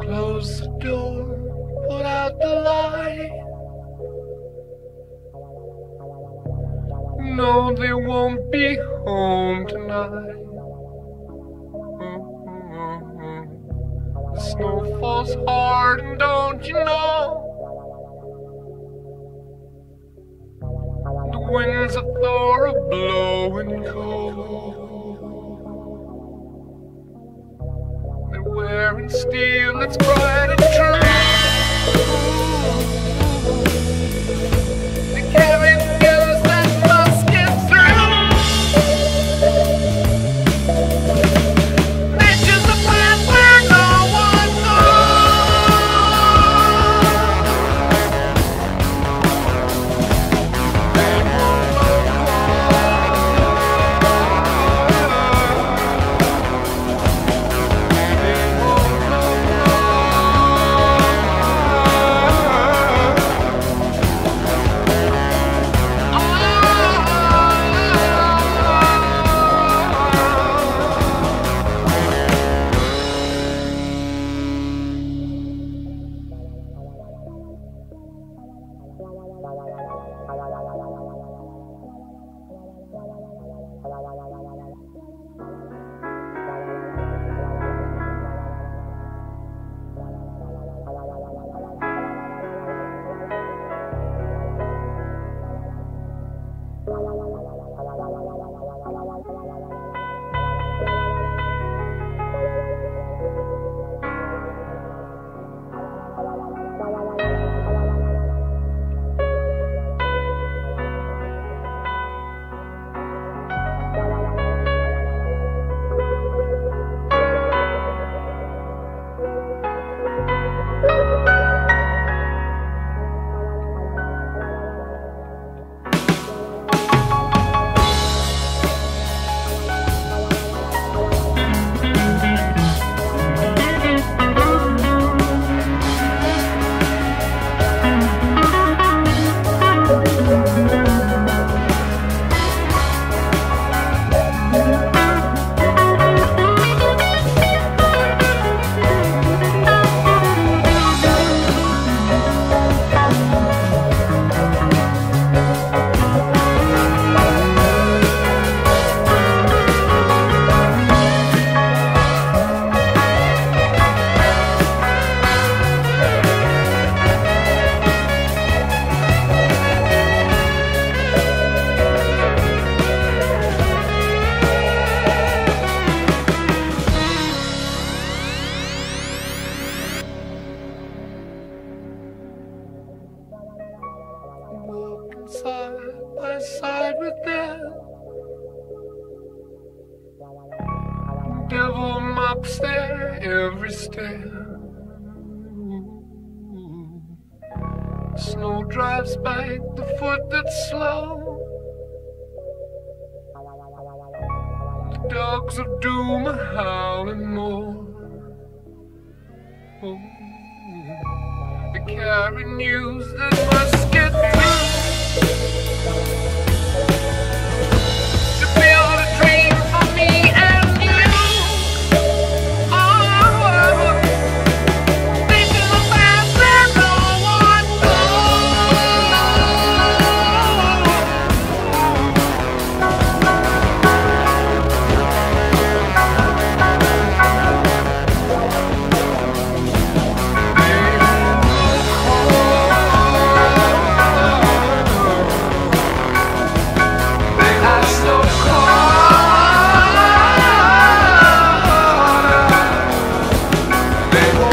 Close the door, put out the light. No, they won't be home tonight. The snow falls hard, and don't you know? The winds of Thor are blowing cold. Wearing steel that's bright and true. They carry the arrows that must get through. That's just a path where no one goes. They won't side by side with them. Devil mops their every step. Snow drives by the foot that's slow. The dogs of doom are howling more. They carry news that must get through. To build a dream for me and you. Oh, thinking the path that no one knows. They